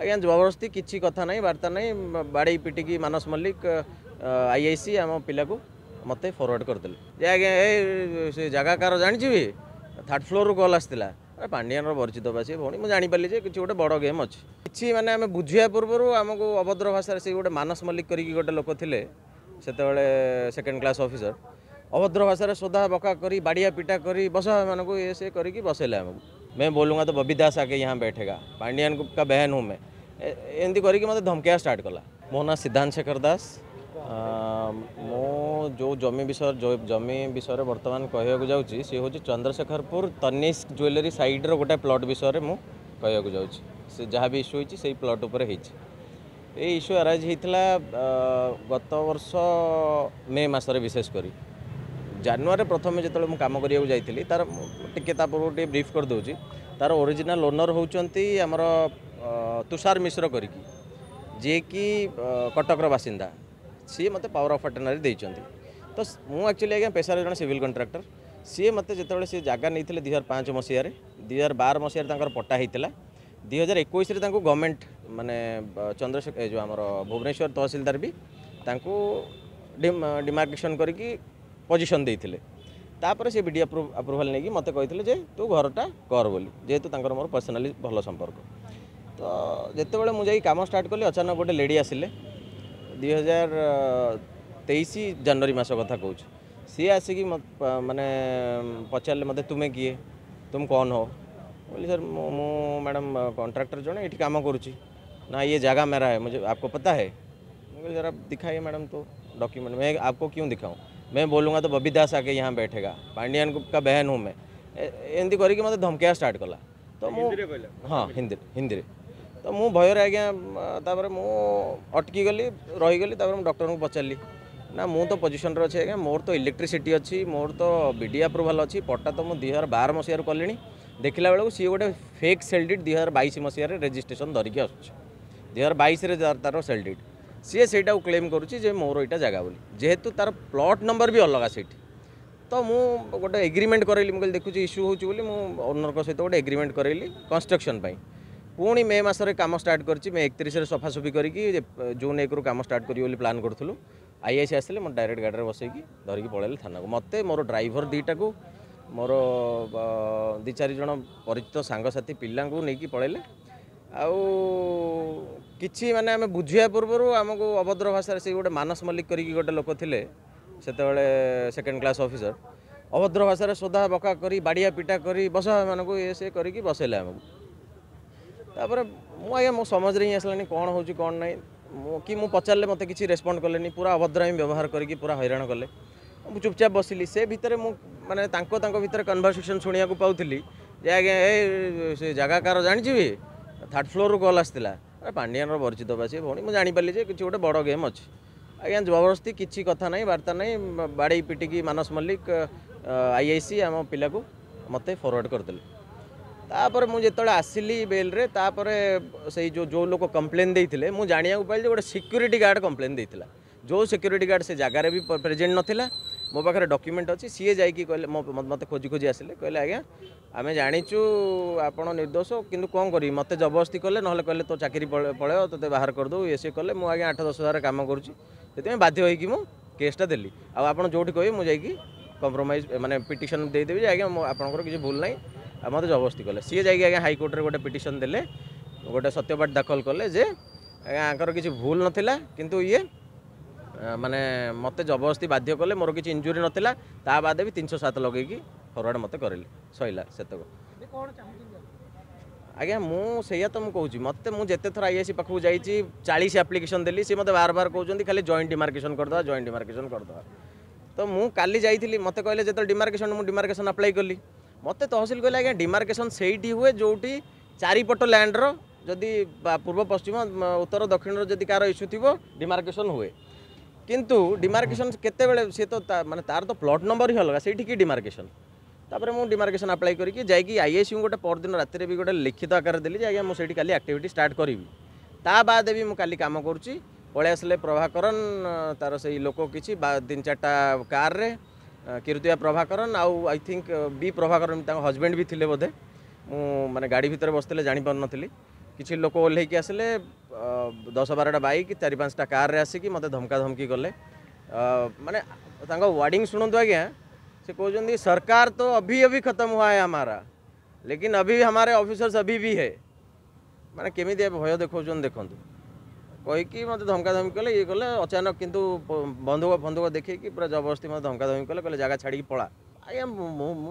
आज्ञा जबरदस्ती किसी कथा ना वार्ता ना बाड़े पिटिकी मानस मल्लिक आईआईसी आम पिला मत फरवर्ड करदे आज्ञा ए जगह कार जानी थर्ड फ्लोर कल आसाला पांडियान बर्चित बासी भाई मुझे जानीपाली कि गोटे बड़ गेम अच्छी किसी मैंने आम बुझा पूर्वर आमको अभद्र भाषा से गोटे मानस मल्लिक करके गोटे लोक थे सेकेंड क्लास ऑफिसर अभद्र भाषा सोधा बका कर बाड़िया पिटा कर बसा मानक ये से करके बसैले आमको मैं बोलूँगा तो बबी दास आके यहाँ बैठेगा पांडियान का बहन हूँ मैं एमती करके मतलब धमकिया स्टार्ट कला। मो ना सिद्धांत शेखर दास मो जो जमी विषय बर्तमान कहवाक जाऊँगी सी हूँ चंद्रशेखरपुर तनिष्क ज्वेलरी साइड रो गोटे प्लॉट विषय मुझे कहवाक जाऊँगी जहाँ भी इश्यू होती प्लॉट उपर ये इश्यू अराइज होता गत वर्ष मे मस विशेषकर जानुआरी प्रथम जो मुझे कम करा जाती तार टे पूर्व ब्रीफ कर करदे तार ओरिजिनल ओनर होती आमर तुषार मिश्र करकी जे कि कटकर बासिंदा सी मत पावर ऑफ अटर्नी देते तो मुझुअली आज पेशार जो सिविल कंट्राक्टर सी मत जो सी जगह नहीं 2005 मसीह 2012 मसीह पट्टा होता 2021 गवर्नमेंट मानने चंद्रशेखर जो आम भुवनेश्वर तहसिलदार भी डिमार्केशन करके पोजिशन देते तापर से बीडी अप्रूवाल नहीं मत कही तू घरटा कर बोली जेहेतु तो मोर पर्सनाली भल संपर्क तो जिते बड़े मुझे कम स्टार्ट कली अचानक गोटे लेडी आसिले 2023 जनवरी मस कथा कौच सी आसिक मानने पचारे मत तुम्हें किए तुम कौन हो बोली सर मु मैडम कंट्राक्टर जड़े ये कम करुँची ना ये जगह मेरा है मुझे आपको पता है मुझे जरा दिखाइए मैडम तो डॉक्यूमेंट मैं आपको क्यों दिखाऊँ मैं बोलूँगा तो बबी दास आके यहाँ बैठेगा पांडियान का बहन हूँ मैं एमती करके मतलब धमकिया स्टार्ट कला तो मुझे हाँ हिंदी तो मुझे भयर आज्ञा तापर मु अटकी गली रहीगली डॉक्टर को पचारि ना मु तो पोजिशन अच्छे आज्ञा मोर तो इलेक्ट्रिसिटी अच्छी मोर तो बीडी अप्रूवाल अच्छी पट्टा तो मुझे 2012 मसीह कले देखला बेलू सी गोटे फेक सेल डीट 2022 मसीह रेजिस्ट्रेशन धरिकी आस 2022 तार सेल डीट सी सेटा क्लेम करुच्चे मोर यहाँ जगह बोली जेहेतु तार प्लॉट नंबर भी अलग से तो मुझे गोटे एग्रीमेंट करेली मुझे देखुची इश्यू होली ओनर को सहित गोटे एग्रीमेंट करेली कंस्ट्रक्शन पुणी मे मस कम स्टार्ट कर मे 31 सफासफी करके जून 1 कम स्टार्ट करी प्लां करूँ आईआईसी आसिले मैं डायरेक्ट गाड़ी में बसईकी धरिकी पड़े थाना को मत मोर ड्राइवर दुईटा को मोर 2-4 जन परिचित सांगसाथी पिला नहीं पड़े आउ किसी माने आम बुझा पूर्वर आमको अभद्र भाषा से गोटे मानस मल्लिक करके गोटे लोक थे सेकेंड क्लास ऑफिसर अभद्र भाषा सोधा बका कर बाड़िया पिटा कर बसा मानक ये से करके बसैले आमको तापर मुझे मो समझ ही आसलानी कौन हो कौन ना कि मुझे पचारे मत कि रेस्पंड कले पूरा अभद्र ही व्यवहार करके पूरा हैरान कले चुपचाप बसिली से भितर मुझे भितर कन्वर्सेशन शुणा पाऊली जे आज्ञा ए जगह कार जानी थर्ड फ्लोर कल आसाला पांडियान बर्चित बासी भाई मुझे जानीपाली कि गोटे बड़ गेम अच्छी आज्ञा जबरदस्ती किसी कथा ना वार्ता ना बाड़े पिटिकी मानस मल्लिक आईआईसी आम पिला मत फरवर्ड करदे तापर मुझे जो आसिली बेल्रे तापर से जो जो लोग कंप्लेन देते मुझे जाना पाइली गोटे सिक्यूरीटी गार्ड कंप्लेन देता जो सिक्यूरीटी गार्ड से जगार भी प्रेजेन्ट नाला मो पाखे डॉक्यूमेंट अच्छी सीए जा मत खोजी खोजी आसिले कहले आज्ञा आम जाचु आप निर्दोष किंतु कौन करी मत जबरदस्ती कले ना कहले तो चाकरी पड़े तो ते बाहर करदे ये सी कले मुझे आज्ञा 8-10 हज़ार कम करुँच बाध्य हो केसटा देली आपड़ जोटी कहे मुझे कंप्रोमाइज माने पिटिशन देदेवि आज्ञा आपंकर किसी भूल ना मत जबरदस्ती कले सी जा हाईकोर्ट में गोटे पिटिशन देले गोटे सत्यपाठ दाखल कले जे आज्ञा किसी भूल नाला किंतु ये माने मत जबरदस्ती बाध्य कले मोर किसी इंजुरी नाला ता बादे भी 307 लगे फरवर्ड मत करें सैला सेतक आज्ञा मुझे तो मुझे मत मुझे थर आईआईसी पाखक जाइए 40 आप्लिकेसन देली सी मत बार बार कहते खाली जॉइंट डिमार्केशन करदे जॉइंट डिमार्केशन करदे तो मुझे काली जाइली मत कहले जो डिमार्केशन मुझे डिमार्केशन अप्लाई कली मत तहसिल कहले आज्ञा डिमार्केशन सेठी हुए जोटी चारिपट लैंड्र जदि पूर्व पश्चिम उत्तर दक्षिण जदि कार इश्यू थी डिमार्केशन हुए किंतु डिमार्केशन केतेबेले सी तो माने तार तो प्लॉट नंबर ही अलग सेठी की डिमार्केशन तापर मुझे डिमार्केशन अप्लाई करके जाकि आईआईसी को गोटे परदिन राति भी गोटे लिखित आकार देली आज्ञा मुझे काली एक्टिविटी स्टार्ट करी ता बाद भी मुझे कम करुँची पलि आसिले प्रभाकरन तार से लोक किसी 3-4टा कारे कीर्तिया प्रभाकरन आउ आई थिंक बी प्रभाकरन हजबैंड भी थे बोधे मुझे गाड़ी भितर बसते जापर नी किसी लोक ओह्लैकि आसिले 10-12टा बाइक 4-5टा कारे आसिकी मते धमका धमकी कले। माने तांका वर्डिंग सुनंतु आज्ञा, से कहते सरकार तो अभी अभी खत्म हुआ है हमारा, लेकिन अभी हमारे ऑफिसर्स अभी भी है। माने केमिति भय देखौछन देखंतु कहीकि मते धमका धमकी कले, ये कले अचानक किंतु बंदूक फंदूक देखैकि पूरा जबरदस्ती मते धमका धमकी कले, कहले जगह छाड़ी पळा। आज्ञा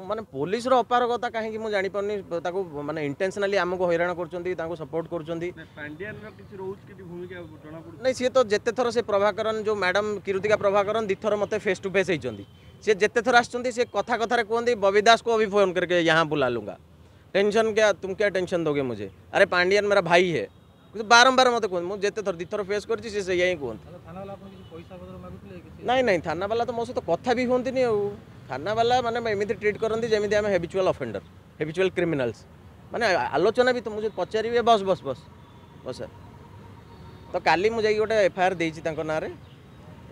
माने पुलिस अपारगता कहीं मुझे जानी पार्नी, माने इंटेंशनली आमको हैरान कर सपोर्ट कर। सी तो जिते थर से प्रभाकरन जो मैडम किरुतिका प्रभाकरन दिथर मत फेस टू फेस होती, सी जिते थर आसी कथा कथार कहते बबी दास को अभी फोन करके यहाँ बुला लूँगा, टेंशन क्या तुम क्या टेंशन दोगे मुझे, अरे पांडियन मेरा भाई है, बारंबार मत कहते मुझे थर दिथर फेस करया ही कहते। ना थाना वाला तो मो सहित कथा भी हूँ नहीं, थाना वाला मैंने एमती ट्रीट करती जमी आम हैबिचुअल ऑफेंडर हैबिचुअल क्रिमिनल्स माने आलोचना भी तो मुझे पचारे बस बस बस बस सर। तो काली मुझे गोटे एफआईआर देती ना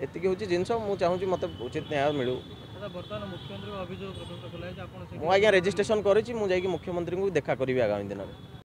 एति हूँ जिनस मुझे मत उचित न्याय मिलू। मुख्यमंत्री अभियोग मुझे रेजिस्ट्रेशन कर मुख्यमंत्री को देखा करी आगामी दिन में।